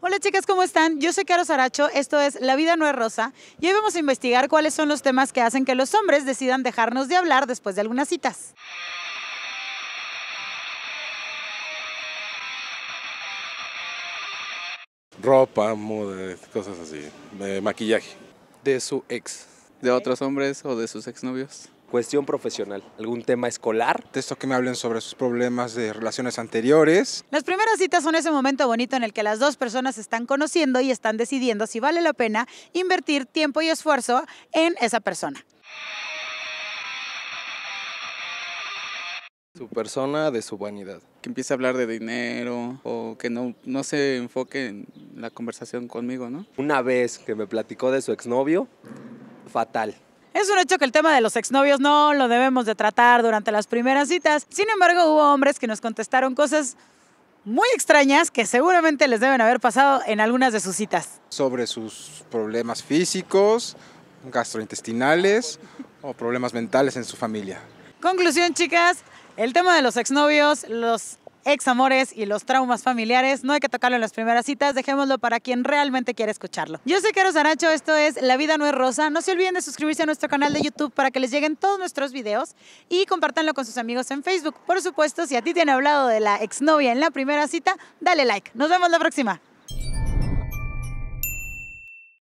Hola chicas, ¿cómo están? Yo soy Caro Saracho, esto es La Vida No es Rosa y hoy vamos a investigar cuáles son los temas que hacen que los hombres decidan dejarnos de hablar después de algunas citas. Ropa, moda, cosas así, maquillaje. De su ex, de otros hombres o de sus exnovios. Cuestión profesional, algún tema escolar. De esto que me hablen sobre sus problemas de relaciones anteriores. Las primeras citas son ese momento bonito en el que las dos personas se están conociendo y están decidiendo si vale la pena invertir tiempo y esfuerzo en esa persona. Su persona, de su vanidad. Que empiece a hablar de dinero o que no se enfoque en la conversación conmigo, ¿no? Una vez que me platicó de su exnovio, fatal. Es un hecho que el tema de los exnovios no lo debemos de tratar durante las primeras citas. Sin embargo, hubo hombres que nos contestaron cosas muy extrañas que seguramente les deben haber pasado en algunas de sus citas. Sobre sus problemas físicos, gastrointestinales o problemas mentales en su familia. Conclusión, chicas, el tema de los exnovios, los examores y los traumas familiares, no hay que tocarlo en las primeras citas, dejémoslo para quien realmente quiera escucharlo. Yo soy Caro Saracho, esto es La Vida No es Rosa. No se olviden de suscribirse a nuestro canal de YouTube para que les lleguen todos nuestros videos y compártanlo con sus amigos en Facebook. Por supuesto, si a ti te han hablado de la exnovia en la primera cita, dale like. Nos vemos la próxima.